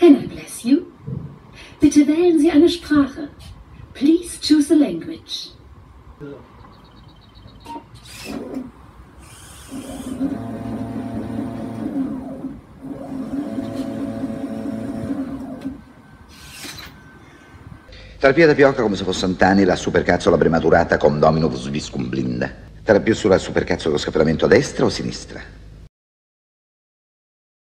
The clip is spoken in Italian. Can I bless you? Bitte wählen Sie eine Sprache. Please choose a language. Terapia tapioca come se fosse Antani, la supercazzola prematurata con Dominus viscum blinda. Terapia sulla supercazzola con scapolamento a destra o a sinistra?